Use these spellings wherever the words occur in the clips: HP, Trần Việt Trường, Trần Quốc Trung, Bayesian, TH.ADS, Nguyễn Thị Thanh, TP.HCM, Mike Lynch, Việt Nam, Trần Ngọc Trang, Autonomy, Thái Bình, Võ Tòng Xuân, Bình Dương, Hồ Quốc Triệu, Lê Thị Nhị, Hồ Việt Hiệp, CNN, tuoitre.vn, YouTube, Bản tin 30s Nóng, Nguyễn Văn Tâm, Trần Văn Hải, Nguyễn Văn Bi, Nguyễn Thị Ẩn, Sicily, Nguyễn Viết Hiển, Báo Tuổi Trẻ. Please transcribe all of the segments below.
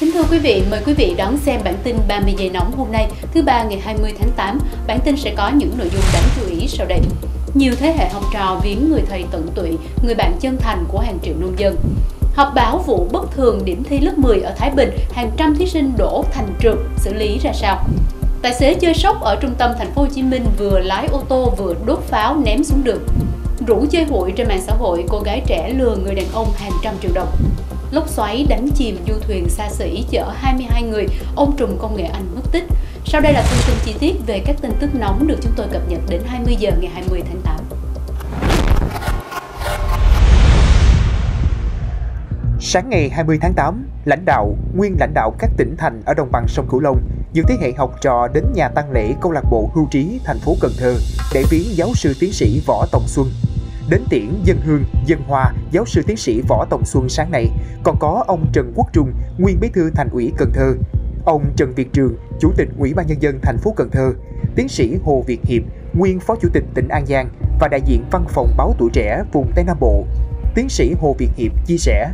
Kính thưa quý vị, mời quý vị đón xem bản tin 30 giây nóng hôm nay, thứ ba ngày 20 tháng 8. Bản tin sẽ có những nội dung đáng chú ý sau đây. Nhiều thế hệ học trò viếng người thầy tận tụy, người bạn chân thành của hàng triệu nông dân. Họp báo vụ bất thường điểm thi lớp 10 ở Thái Bình, hàng trăm thí sinh đổ thành trượt, xử lý ra sao? Tài xế chơi sốc ở trung tâm thành phố Hồ Chí Minh vừa lái ô tô vừa đốt pháo ném xuống đường. Rủ chơi hụi trên mạng xã hội, cô gái trẻ lừa người đàn ông hàng trăm triệu đồng. Lốc xoáy đánh chìm du thuyền xa xỉ chở 22 người, ông trùm công nghệ Anh mất tích. Sau đây là thông tin chi tiết về các tin tức nóng được chúng tôi cập nhật đến 20 giờ ngày 20 tháng 8. Sáng ngày 20 tháng 8, nguyên lãnh đạo các tỉnh thành ở đồng bằng sông Cửu Long, nhiều thế hệ học trò đến nhà tang lễ câu lạc bộ hưu trí thành phố Cần Thơ để viếng giáo sư tiến sĩ Võ Tòng Xuân. Đến tiễn dân hương, dân hoa giáo sư tiến sĩ Võ Tòng Xuân sáng nay còn có ông Trần Quốc Trung, nguyên bí thư thành ủy Cần Thơ, ông Trần Việt Trường, chủ tịch Ủy ban nhân dân thành phố Cần Thơ, tiến sĩ Hồ Việt Hiệp, nguyên phó chủ tịch tỉnh An Giang và đại diện văn phòng Báo Tuổi Trẻ vùng Tây Nam Bộ. Tiến sĩ Hồ Việt Hiệp chia sẻ,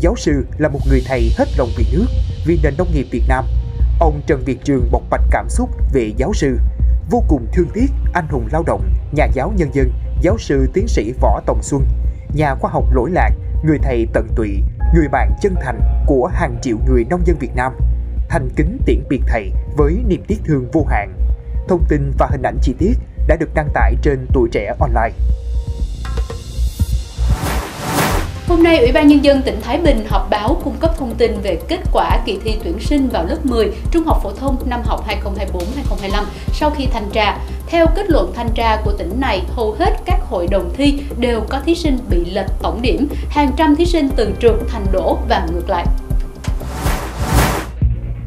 giáo sư là một người thầy hết lòng vì nước, vì nền nông nghiệp Việt Nam. Ông Trần Việt Trường bộc bạch cảm xúc về giáo sư, vô cùng thương tiếc anh hùng lao động, nhà giáo nhân dân, giáo sư tiến sĩ Võ Tòng Xuân, nhà khoa học lỗi lạc, người thầy tận tụy, người bạn chân thành của hàng triệu người nông dân Việt Nam. Thành kính tiễn biệt thầy với niềm tiếc thương vô hạn. Thông tin và hình ảnh chi tiết đã được đăng tải trên Tuổi Trẻ Online. Hôm nay, Ủy ban Nhân dân tỉnh Thái Bình họp báo cung cấp thông tin về kết quả kỳ thi tuyển sinh vào lớp 10 Trung học phổ thông năm học 2024-2025 sau khi thanh tra. Theo kết luận thanh tra của tỉnh này, hầu hết các hội đồng thi đều có thí sinh bị lệch tổng điểm, hàng trăm thí sinh từ trượt thành đỗ và ngược lại.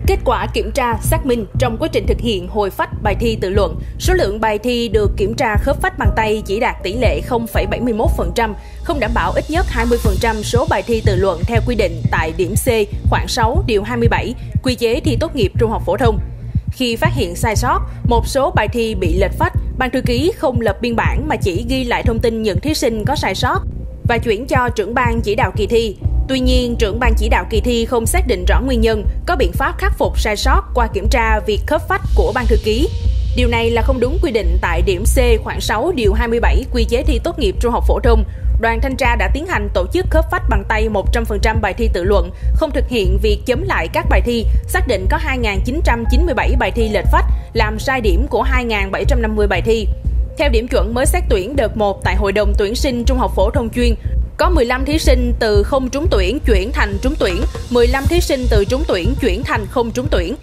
Kết quả kiểm tra, xác minh trong quá trình thực hiện hồi phách bài thi tự luận, số lượng bài thi được kiểm tra khớp phách bằng tay chỉ đạt tỷ lệ 0,71%, không đảm bảo ít nhất 20% số bài thi tự luận theo quy định tại điểm C khoảng 6 điều 27 quy chế thi tốt nghiệp trung học phổ thông. Khi phát hiện sai sót, một số bài thi bị lệch phách, ban thư ký không lập biên bản mà chỉ ghi lại thông tin những thí sinh có sai sót và chuyển cho trưởng ban chỉ đạo kỳ thi. Tuy nhiên, trưởng ban chỉ đạo kỳ thi không xác định rõ nguyên nhân, có biện pháp khắc phục sai sót qua kiểm tra việc khớp phách của ban thư ký. Điều này là không đúng quy định tại điểm C khoảng 6 điều 27 quy chế thi tốt nghiệp trung học phổ thông. Đoàn thanh tra đã tiến hành tổ chức khớp phách bằng tay 100% bài thi tự luận, không thực hiện việc chấm lại các bài thi, xác định có 2.997 bài thi lệch phách, làm sai điểm của 2.750 bài thi. Theo điểm chuẩn mới xét tuyển đợt 1 tại Hội đồng tuyển sinh trung học phổ thông chuyên, có 15 thí sinh từ không trúng tuyển chuyển thành trúng tuyển, 15 thí sinh từ trúng tuyển chuyển thành không trúng tuyển.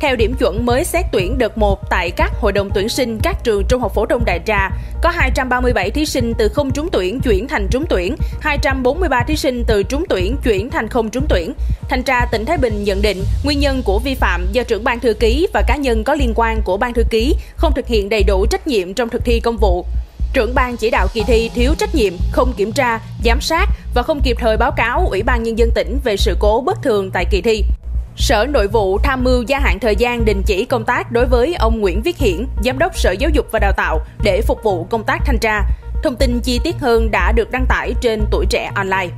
Theo điểm chuẩn mới xét tuyển đợt 1 tại các hội đồng tuyển sinh các trường trung học phổ thông đại trà, có 237 thí sinh từ không trúng tuyển chuyển thành trúng tuyển, 243 thí sinh từ trúng tuyển chuyển thành không trúng tuyển. Thanh tra tỉnh Thái Bình nhận định nguyên nhân của vi phạm do trưởng ban thư ký và cá nhân có liên quan của ban thư ký không thực hiện đầy đủ trách nhiệm trong thực thi công vụ. Trưởng ban chỉ đạo kỳ thi thiếu trách nhiệm, không kiểm tra, giám sát và không kịp thời báo cáo Ủy ban Nhân dân tỉnh về sự cố bất thường tại kỳ thi. Sở Nội vụ tham mưu gia hạn thời gian đình chỉ công tác đối với ông Nguyễn Viết Hiển, Giám đốc Sở Giáo dục và Đào tạo để phục vụ công tác thanh tra. Thông tin chi tiết hơn đã được đăng tải trên Tuổi Trẻ Online.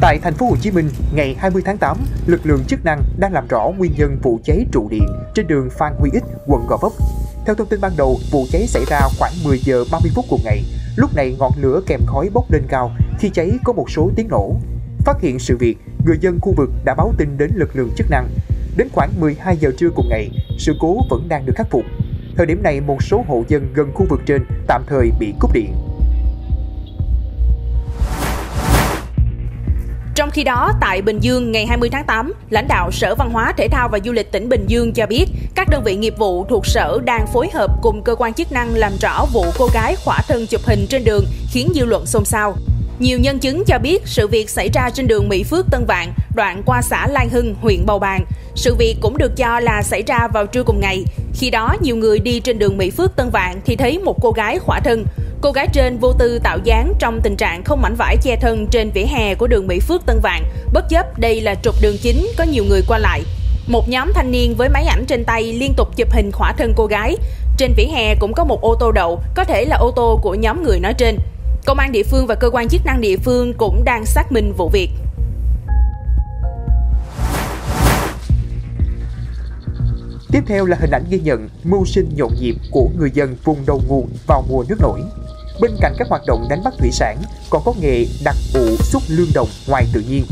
Tại thành phố Hồ Chí Minh, ngày 20 tháng 8, lực lượng chức năng đang làm rõ nguyên nhân vụ cháy trụ điện trên đường Phan Huy Ích, quận Gò Vấp. Theo thông tin ban đầu, vụ cháy xảy ra khoảng 10 giờ 30 phút cùng ngày. Lúc này ngọn lửa kèm khói bốc lên cao, khi cháy có một số tiếng nổ. Phát hiện sự việc, người dân khu vực đã báo tin đến lực lượng chức năng. Đến khoảng 12 giờ trưa cùng ngày, sự cố vẫn đang được khắc phục. Thời điểm này, một số hộ dân gần khu vực trên tạm thời bị cúp điện. Trong khi đó, tại Bình Dương, ngày 20 tháng 8, lãnh đạo Sở Văn hóa, Thể thao và Du lịch tỉnh Bình Dương cho biết các đơn vị nghiệp vụ thuộc Sở đang phối hợp cùng cơ quan chức năng làm rõ vụ cô gái khỏa thân chụp hình trên đường khiến dư luận xôn xao. Nhiều nhân chứng cho biết sự việc xảy ra trên đường Mỹ Phước Tân Vạn, đoạn qua xã Lai Hưng, huyện Bầu Bàng. Sự việc cũng được cho là xảy ra vào trưa cùng ngày. Khi đó, nhiều người đi trên đường Mỹ Phước Tân Vạn thì thấy một cô gái khỏa thân. Cô gái trên vô tư tạo dáng trong tình trạng không mảnh vải che thân trên vỉa hè của đường Mỹ Phước Tân Vạn, bất chấp đây là trục đường chính có nhiều người qua lại. Một nhóm thanh niên với máy ảnh trên tay liên tục chụp hình khỏa thân cô gái. Trên vỉa hè cũng có một ô tô đậu, có thể là ô tô của nhóm người nói trên. Công an địa phương và cơ quan chức năng địa phương cũng đang xác minh vụ việc. Tiếp theo là hình ảnh ghi nhận mưu sinh nhộn nhịp của người dân vùng đầu nguồn vào mùa nước nổi. Bên cạnh các hoạt động đánh bắt thủy sản, còn có nghề đặt ụ xúc lương đồng ngoài tự nhiên.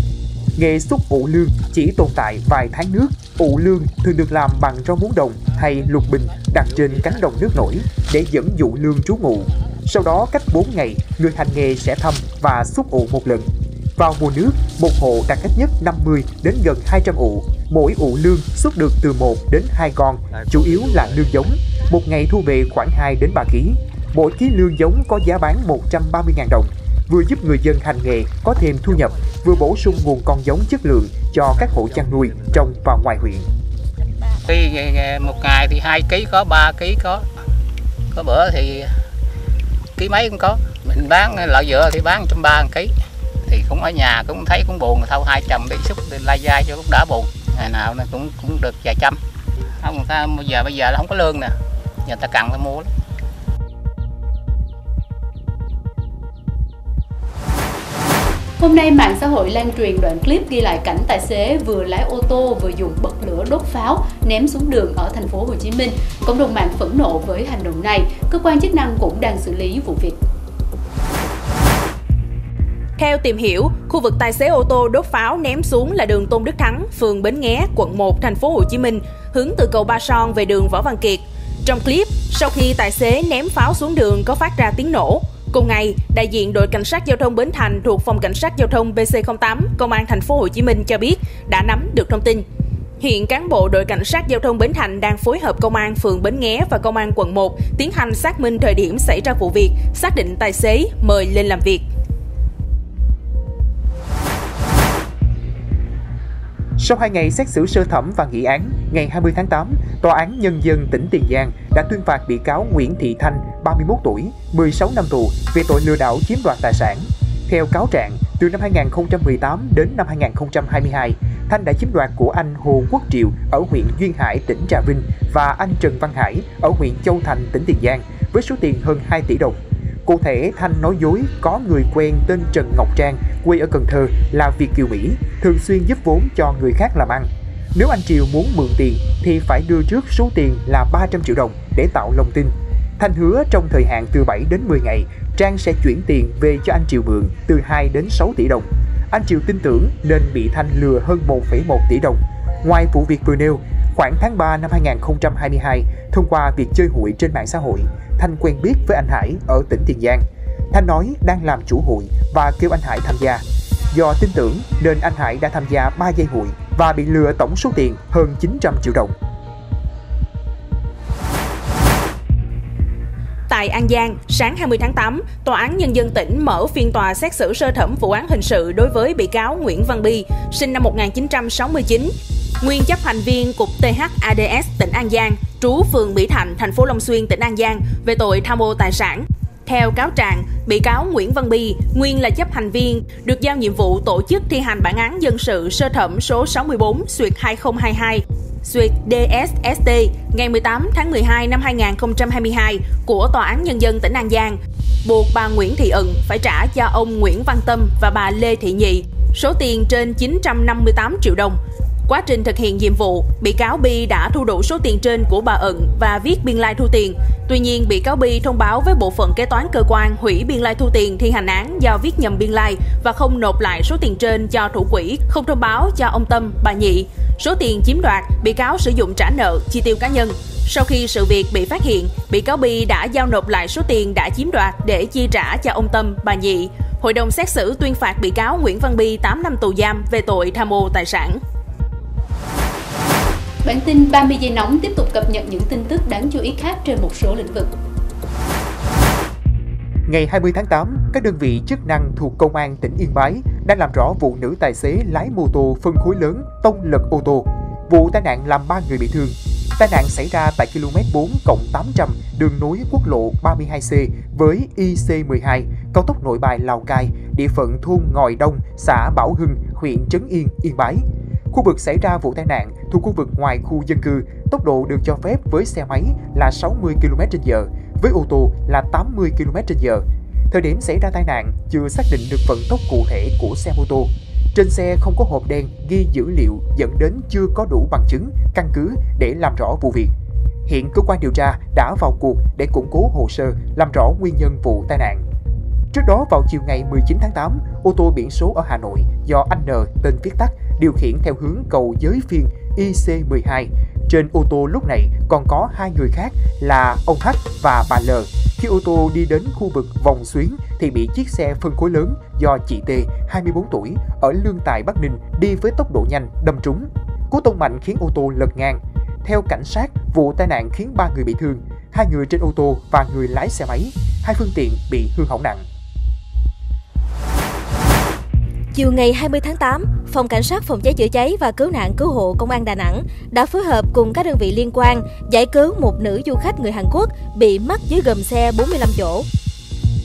Nghề xúc ụ lương chỉ tồn tại vài tháng nước. Ụ lương thường được làm bằng rau muống đồng hay lục bình đặt trên cánh đồng nước nổi để dẫn dụ lương trú ngụ. Sau đó cách 4 ngày, người hành nghề sẽ thăm và xúc ụ một lần. Vào mùa nước, một hộ đặt ít nhất 50 đến gần 200 ụ. Mỗi ụ lương xúc được từ 1 đến 2 con, chủ yếu là lương giống. Một ngày thu về khoảng 2 đến 3 kg. Mỗi ký lương giống có giá bán 130.000 đồng, vừa giúp người dân hành nghề có thêm thu nhập, vừa bổ sung nguồn con giống chất lượng cho các hộ chăn nuôi trong và ngoài huyện. Thì một ngày thì 2 kg có, 3 kg có bữa thì ký mấy cũng có. Mình bán lợn dựa thì bán 130 kg, thì cũng ở nhà cũng thấy cũng buồn, thâu 200 đi xúc đi lai dai cho cũng đã buồn. Ngày nào nó cũng được vài trăm. Không, người ta bây giờ là không có lương nè, người ta cần phải mua lắm. Hôm nay, mạng xã hội lan truyền đoạn clip ghi lại cảnh tài xế vừa lái ô tô vừa dùng bật lửa đốt pháo ném xuống đường ở thành phố Hồ Chí Minh. Cộng đồng mạng phẫn nộ với hành động này. Cơ quan chức năng cũng đang xử lý vụ việc. Theo tìm hiểu, khu vực tài xế ô tô đốt pháo ném xuống là đường Tôn Đức Thắng, phường Bến Nghé, quận 1, thành phố Hồ Chí Minh, hướng từ cầu Ba Son về đường Võ Văn Kiệt. Trong clip, sau khi tài xế ném pháo xuống đường có phát ra tiếng nổ. Cùng ngày, đại diện đội cảnh sát giao thông Bến Thành thuộc phòng cảnh sát giao thông BC08, công an thành phố Hồ Chí Minh cho biết đã nắm được thông tin. Hiện cán bộ đội cảnh sát giao thông Bến Thành đang phối hợp công an phường Bến Nghé và công an quận 1 tiến hành xác minh thời điểm xảy ra vụ việc, xác định tài xế mời lên làm việc. Sau 2 ngày xét xử sơ thẩm và nghị án, ngày 20 tháng 8, Tòa án Nhân dân tỉnh Tiền Giang đã tuyên phạt bị cáo Nguyễn Thị Thanh, 31 tuổi, 16 năm tù về tội lừa đảo chiếm đoạt tài sản. Theo cáo trạng, từ năm 2018 đến năm 2022, Thanh đã chiếm đoạt của anh Hồ Quốc Triệu ở huyện Duyên Hải, tỉnh Trà Vinh và anh Trần Văn Hải ở huyện Châu Thành, tỉnh Tiền Giang với số tiền hơn 2 tỷ đồng. Cụ thể, Thanh nói dối có người quen tên Trần Ngọc Trang, quê ở Cần Thơ, là Việt kiều Mỹ, thường xuyên giúp vốn cho người khác làm ăn. Nếu anh Triều muốn mượn tiền thì phải đưa trước số tiền là 300 triệu đồng để tạo lòng tin. Thanh hứa trong thời hạn từ 7 đến 10 ngày, Trang sẽ chuyển tiền về cho anh Triều mượn từ 2 đến 6 tỷ đồng. Anh Triều tin tưởng nên bị Thanh lừa hơn 1,1 tỷ đồng. Ngoài vụ việc vừa nêu, khoảng tháng 3 năm 2022, thông qua việc chơi hụi trên mạng xã hội, Thanh quen biết với anh Hải ở tỉnh Tiền Giang. Thanh nói đang làm chủ hụi và kêu anh Hải tham gia. Do tin tưởng nên anh Hải đã tham gia 3 dây hụi và bị lừa tổng số tiền hơn 900 triệu đồng. Tại An Giang, sáng 20 tháng 8, Tòa án Nhân dân tỉnh mở phiên tòa xét xử sơ thẩm vụ án hình sự đối với bị cáo Nguyễn Văn Bi, sinh năm 1969, nguyên chấp hành viên Cục TH.ADS tỉnh An Giang, trú phường Mỹ Thạnh, thành phố Long Xuyên, tỉnh An Giang, về tội tham ô tài sản. Theo cáo trạng, bị cáo Nguyễn Văn Bi, nguyên là chấp hành viên, được giao nhiệm vụ tổ chức thi hành bản án dân sự sơ thẩm số 64/2022/DSST ngày 18 tháng 12 năm 2022 của Tòa án Nhân dân tỉnh An Giang, buộc bà Nguyễn Thị Ẩn phải trả cho ông Nguyễn Văn Tâm và bà Lê Thị Nhị số tiền trên 958 triệu đồng. Quá trình thực hiện nhiệm vụ, bị cáo Bi đã thu đủ số tiền trên của bà Ẩn và viết biên lai thu tiền. Tuy nhiên, bị cáo Bi thông báo với bộ phận kế toán cơ quan hủy biên lai thu tiền thi hành án do viết nhầm biên lai và không nộp lại số tiền trên cho thủ quỹ, không thông báo cho ông Tâm, bà Nhị. Số tiền chiếm đoạt, bị cáo sử dụng trả nợ, chi tiêu cá nhân. Sau khi sự việc bị phát hiện, bị cáo Bi đã giao nộp lại số tiền đã chiếm đoạt để chi trả cho ông Tâm, bà Nhị. Hội đồng xét xử tuyên phạt bị cáo Nguyễn Văn Bi 8 năm tù giam về tội tham ô tài sản. Bản tin 30 giây nóng tiếp tục cập nhật những tin tức đáng chú ý khác trên một số lĩnh vực. Ngày 20 tháng 8, các đơn vị chức năng thuộc Công an tỉnh Yên Bái đang làm rõ vụ nữ tài xế lái mô tô phân khối lớn tông lật ô tô. Vụ tai nạn làm 3 người bị thương. Tai nạn xảy ra tại km 4+800 đường nối quốc lộ 32C với IC12, cao tốc Nội Bài - Lào Cai, địa phận thôn Ngòi Đông, xã Bảo Hưng, huyện Trấn Yên, Yên Bái. Khu vực xảy ra vụ tai nạn thuộc khu vực ngoài khu dân cư, tốc độ được cho phép với xe máy là 60 km/h, với ô tô là 80 km/h. Thời điểm xảy ra tai nạn, chưa xác định được vận tốc cụ thể của xe mô tô. Trên xe không có hộp đen ghi dữ liệu, dẫn đến chưa có đủ bằng chứng, căn cứ để làm rõ vụ việc. Hiện cơ quan điều tra đã vào cuộc để củng cố hồ sơ, làm rõ nguyên nhân vụ tai nạn. Trước đó vào chiều ngày 19 tháng 8, ô tô biển số ở Hà Nội do anh N, tên viết tắt, điều khiển theo hướng cầu Giới Phiên IC12. Trên ô tô lúc này còn có hai người khác là ông H và bà L. Khi ô tô đi đến khu vực vòng xuyến thì bị chiếc xe phân khối lớn do chị T, 24 tuổi, ở Lương Tài, Bắc Ninh đi với tốc độ nhanh đâm trúng. Cú tông mạnh khiến ô tô lật ngang. Theo cảnh sát, vụ tai nạn khiến 3 người bị thương, 2 người trên ô tô và người lái xe máy, 2 phương tiện bị hư hỏng nặng. Chiều ngày 20 tháng 8, Phòng Cảnh sát Phòng cháy chữa cháy và Cứu nạn Cứu hộ Công an Đà Nẵng đã phối hợp cùng các đơn vị liên quan giải cứu một nữ du khách người Hàn Quốc bị mắc dưới gầm xe 45 chỗ.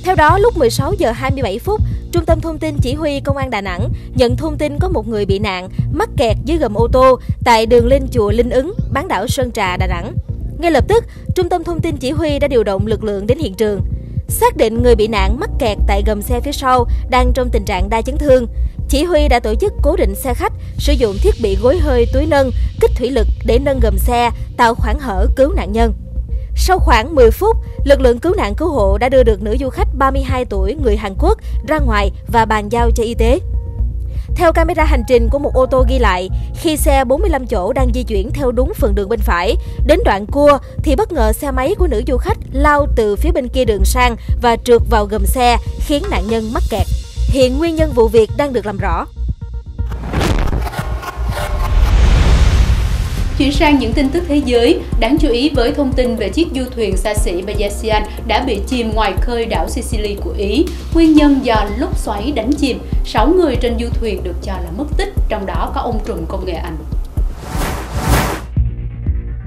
Theo đó, lúc 16 giờ 27 phút, Trung tâm Thông tin Chỉ huy Công an Đà Nẵng nhận thông tin có một người bị nạn mắc kẹt dưới gầm ô tô tại đường lên chùa Linh Ứng, bán đảo Sơn Trà, Đà Nẵng. Ngay lập tức, Trung tâm Thông tin Chỉ huy đã điều động lực lượng đến hiện trường. Xác định người bị nạn mắc kẹt tại gầm xe phía sau đang trong tình trạng đa chấn thương, chỉ huy đã tổ chức cố định xe khách, sử dụng thiết bị gối hơi túi nâng, kích thủy lực để nâng gầm xe, tạo khoảng hở cứu nạn nhân. Sau khoảng 10 phút, lực lượng cứu nạn cứu hộ đã đưa được nữ du khách 32 tuổi người Hàn Quốc ra ngoài và bàn giao cho y tế. Theo camera hành trình của một ô tô ghi lại, khi xe 45 chỗ đang di chuyển theo đúng phần đường bên phải, đến đoạn cua thì bất ngờ xe máy của nữ du khách lao từ phía bên kia đường sang và trượt vào gầm xe, khiến nạn nhân mắc kẹt. Hiện nguyên nhân vụ việc đang được làm rõ. Chuyển sang những tin tức thế giới, đáng chú ý với thông tin về chiếc du thuyền xa xỉ Bayesian đã bị chìm ngoài khơi đảo Sicily của Ý. Nguyên nhân do lốc xoáy đánh chìm, 6 người trên du thuyền được cho là mất tích, trong đó có ông trùm công nghệ Anh.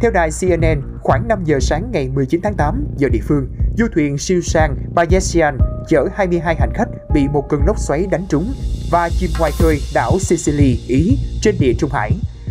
Theo đài CNN, khoảng 5 giờ sáng ngày 19 tháng 8 giờ địa phương, du thuyền siêu sang Bayesian chở 22 hành khách bị một cơn lốc xoáy đánh trúng và chìm ngoài khơi đảo Sicily, Ý, trên địa Trung Hải.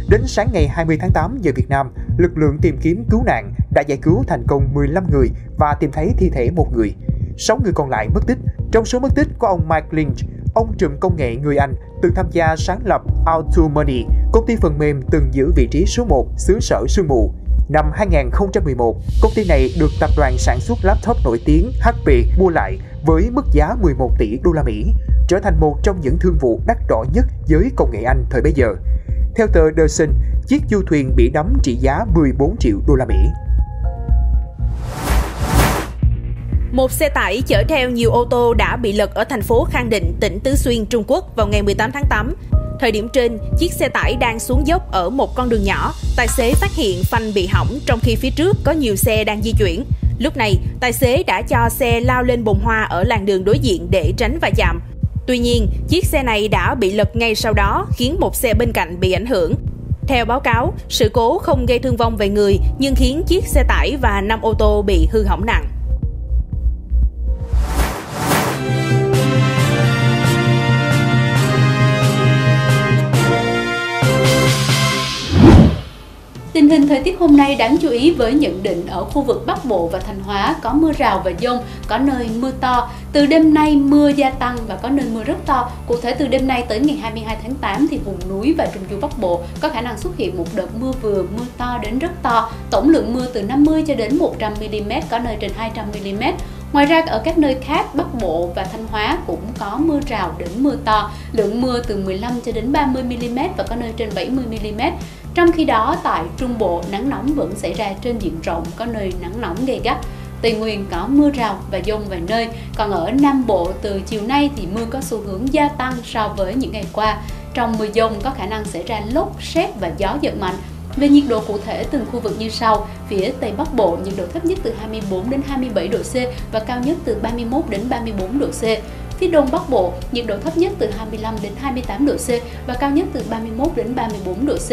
Đến sáng ngày 20 tháng 8 giờ Việt Nam, lực lượng tìm kiếm cứu nạn đã giải cứu thành công 15 người và tìm thấy thi thể một người. 6 người còn lại mất tích. Trong số mất tích có ông Mike Lynch, ông trùm công nghệ người Anh, từng tham gia sáng lập Autonomy, công ty phần mềm từng giữ vị trí số 1 xứ sở sương mù. Năm 2011, công ty này được tập đoàn sản xuất laptop nổi tiếng HP mua lại với mức giá 11 tỷ đô la Mỹ, trở thành một trong những thương vụ đắt đỏ nhất giới công nghệ Anh thời bấy giờ. Theo tờ The Sun, chiếc du thuyền bị đắm trị giá 14 triệu đô la Mỹ. Một xe tải chở theo nhiều ô tô đã bị lật ở thành phố Khang Định, tỉnh Tứ Xuyên, Trung Quốc vào ngày 18 tháng 8. Thời điểm trên, chiếc xe tải đang xuống dốc ở một con đường nhỏ. Tài xế phát hiện phanh bị hỏng trong khi phía trước có nhiều xe đang di chuyển. Lúc này, tài xế đã cho xe lao lên bồn hoa ở làn đường đối diện để tránh va chạm. Tuy nhiên, chiếc xe này đã bị lật ngay sau đó, khiến một xe bên cạnh bị ảnh hưởng. Theo báo cáo, sự cố không gây thương vong về người, nhưng khiến chiếc xe tải và 5 ô tô bị hư hỏng nặng. Tình hình thời tiết hôm nay đáng chú ý với nhận định ở khu vực Bắc Bộ và Thanh Hóa có mưa rào và dông, có nơi mưa to. Từ đêm nay mưa gia tăng và có nơi mưa rất to. Cụ thể từ đêm nay tới ngày 22 tháng 8 thì vùng núi và Trung du Bắc Bộ có khả năng xuất hiện một đợt mưa vừa, mưa to đến rất to. Tổng lượng mưa từ 50 cho đến 100 mm, có nơi trên 200 mm. Ngoài ra ở các nơi khác, Bắc Bộ và Thanh Hóa cũng có mưa rào đến mưa to, lượng mưa từ 15 cho đến 30 mm và có nơi trên 70 mm. Trong khi đó, tại Trung Bộ, nắng nóng vẫn xảy ra trên diện rộng, có nơi nắng nóng gay gắt. Tây Nguyên có mưa rào và dông vài nơi, còn ở Nam Bộ từ chiều nay thì mưa có xu hướng gia tăng so với những ngày qua. Trong mưa dông có khả năng xảy ra lốc, sét và gió giật mạnh. Về nhiệt độ cụ thể từng khu vực như sau: phía Tây Bắc Bộ nhiệt độ thấp nhất từ 24 đến 27 độ C và cao nhất từ 31 đến 34 độ C. Phía Đông Bắc Bộ nhiệt độ thấp nhất từ 25 đến 28 độ C và cao nhất từ 31 đến 34 độ C.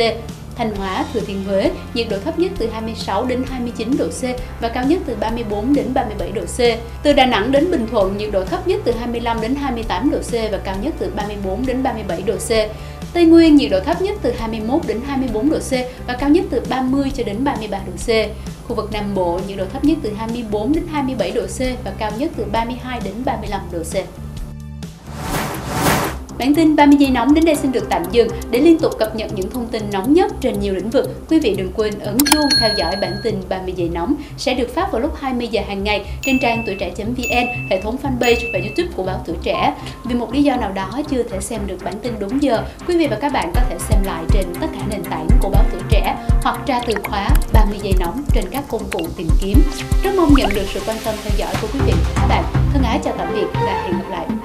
Thanh Hóa, Thừa Thiên Huế, nhiệt độ thấp nhất từ 26 đến 29 độ C và cao nhất từ 34 đến 37 độ C. Từ Đà Nẵng đến Bình Thuận, nhiệt độ thấp nhất từ 25 đến 28 độ C và cao nhất từ 34 đến 37 độ C. Tây Nguyên, nhiệt độ thấp nhất từ 21 đến 24 độ C và cao nhất từ 30 cho đến 33 độ C. Khu vực Nam Bộ, nhiệt độ thấp nhất từ 24 đến 27 độ C và cao nhất từ 32 đến 35 độ C. Bản tin 30 giây nóng đến đây xin được tạm dừng. Để liên tục cập nhật những thông tin nóng nhất trên nhiều lĩnh vực, quý vị đừng quên ấn chuông theo dõi bản tin 30 giây nóng sẽ được phát vào lúc 20 giờ hàng ngày trên trang tuyetre.vn, hệ thống fanpage và YouTube của Báo Tuổi Trẻ. Vì một lý do nào đó chưa thể xem được bản tin đúng giờ, quý vị và các bạn có thể xem lại trên tất cả nền tảng của Báo Tuổi Trẻ hoặc tra từ khóa 30 giây nóng trên các công cụ tìm kiếm. Rất mong nhận được sự quan tâm theo dõi của quý vị và các bạn. Thân ái chào tạm biệt và hẹn gặp lại.